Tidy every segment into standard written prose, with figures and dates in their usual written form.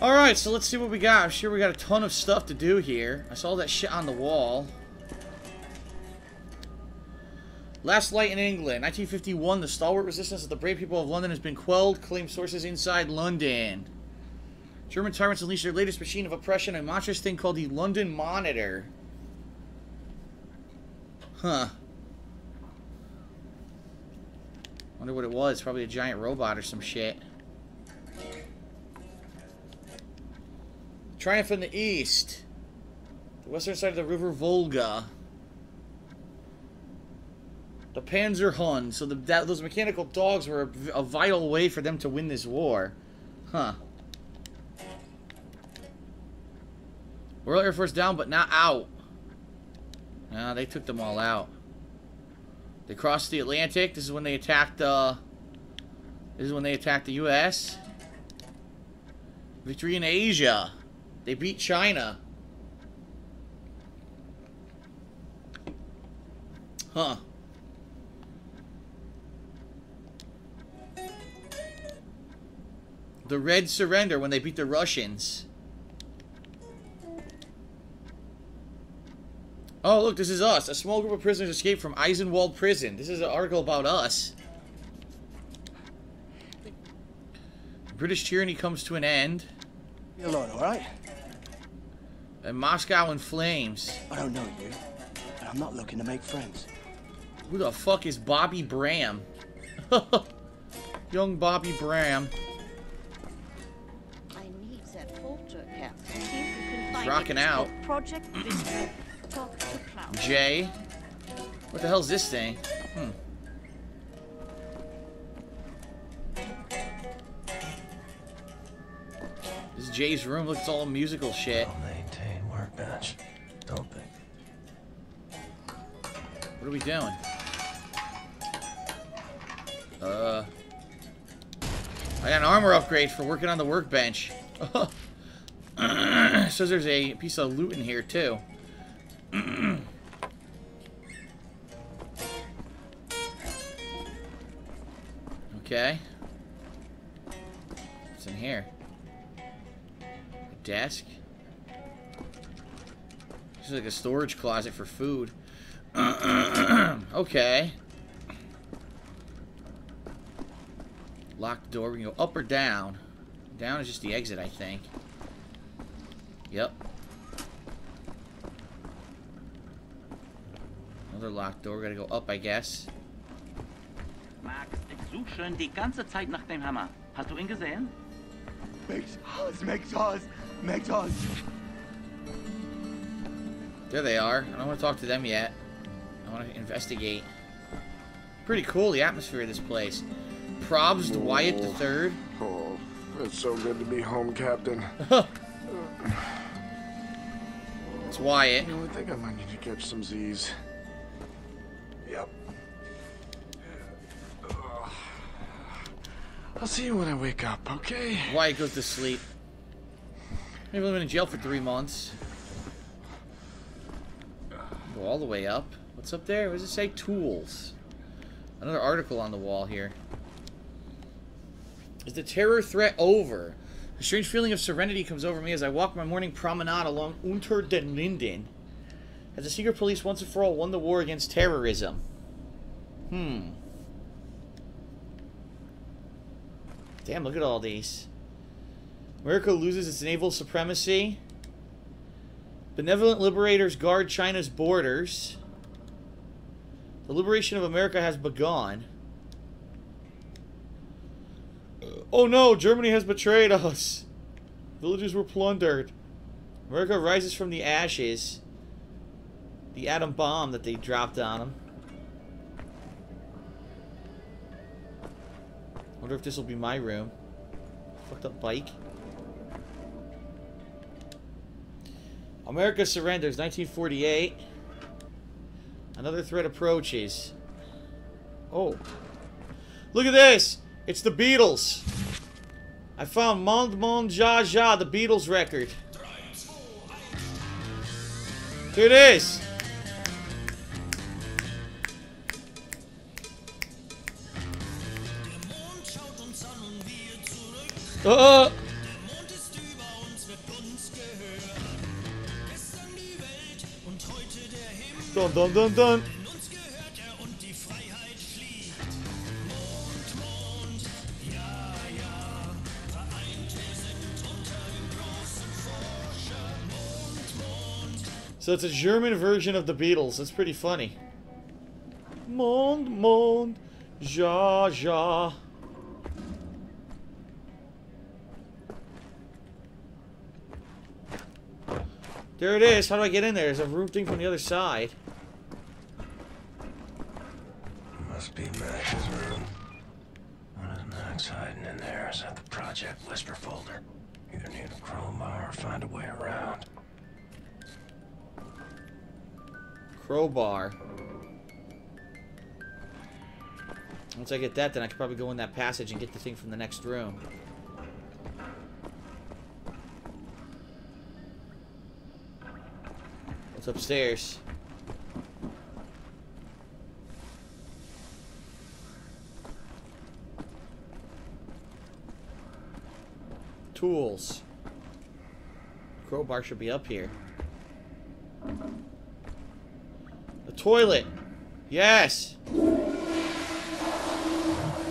Alright, so let's see what we got. I'm sure we got a ton of stuff to do here. I saw that shit on the wall. Last light in England, 1951. The stalwart resistance of the brave people of London has been quelled, claim sources inside London. German tyrants unleashed their latest machine of oppression, a monstrous thing called the London Monitor. Huh. Wonder what it was. Probably a giant robot or some shit. Triumph in the east. The western side of the river Volga. The Panzerhund. So those mechanical dogs were a vital way for them to win this war. Huh. Royal Air Force down, but not out. Nah, they took them all out. They crossed the Atlantic. This is when they attacked the U.S. Victory in Asia. They beat China. Huh. The Red Surrender when they beat the Russians. Oh, look, this is us. A small group of prisoners escaped from Eisenwald Prison. This is an article about us. British tyranny comes to an end. You're alone, all right? And Moscow in flames. I don't know you, and I'm not looking to make friends. Who the fuck is Bobby Bram? Young Bobby Bram. I need that folder, Captain. He's rocking out. Project Whisper. Jay, what the hell's this thing? Hmm. This is Jay's room. Look, it's all musical shit. Maintain workbench. Don't pick. What are we doing? I got an armor upgrade for working on the workbench. So there's a piece of loot in here too. Okay. What's in here? A desk? This is like a storage closet for food. Okay. Locked door. We can go up or down. Down is just the exit, I think. Yep. Another locked door. We gotta go up, I guess. Max, ich such schon die ganze Zeit nach dem Hammer. Hast du ihn gesehen? Makes us. There they are. I don't want to talk to them yet. I want to investigate. Pretty cool, the atmosphere of this place. Probs to Wyatt the Third. Oh, it's so good to be home, Captain. It's Wyatt. You know, I think I might need to catch some Z's. Yep. I'll see you when I wake up, okay? Wyatt goes to sleep. Maybe I've been in jail for 3 months. Go all the way up. What's up there? What does it say? Tools. Another article on the wall here. Is the terror threat over? A strange feeling of serenity comes over me as I walk my morning promenade along Unter den Linden. As the secret police once and for all won the war against terrorism. Hmm. Damn, look at all these. America loses its naval supremacy. Benevolent liberators guard China's borders. The liberation of America has begun. Oh no, Germany has betrayed us. Villages were plundered. America rises from the ashes. The atom bomb that they dropped on them. Wonder if this will be my room. Fucked up bike. America surrenders, 1948. Another threat approaches. Oh. Look at this! It's the Beatles! I found Mond Mond Ja Ja, the Beatles record. Here it is! Dun, dun, dun, dun. So it's a German version of the Beatles. It's pretty funny. Mond Mond Ja Ja. There it is. How do I get in there? There's a room thing from the other side. Must be Max's room. What is Max hiding in there? Is that the Project Whisper folder? Either need a crowbar or find a way around. Crowbar. Once I get that, then I could probably go in that passage and get the thing from the next room. What's upstairs? Tools. Crowbar should be up here. A toilet. Yes. It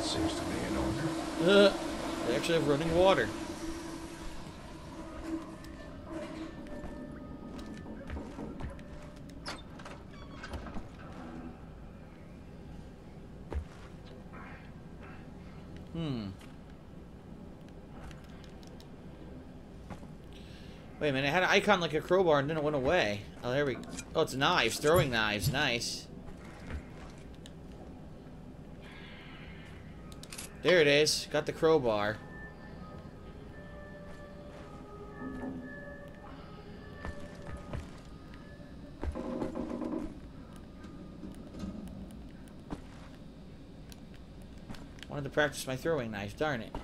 seems to be in order. They actually have running water. Wait a minute, I had an icon like a crowbar and then it went away. Oh, there we go. Oh, it's knives, throwing knives. Nice. There it is. Got the crowbar. Wanted to practice my throwing knife, darn it.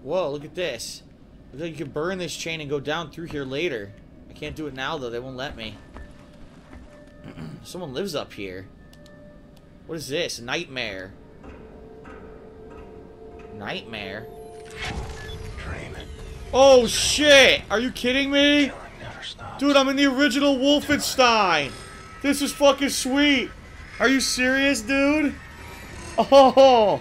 Whoa, look at this. Looks like you can burn this chain and go down through here later. I can't do it now, though. They won't let me. Someone lives up here. What is this? Nightmare. Nightmare? Dreaming. Oh, shit! Are you kidding me? Dude, I'm in the original Wolfenstein! This is fucking sweet! Are you serious, dude? Oh!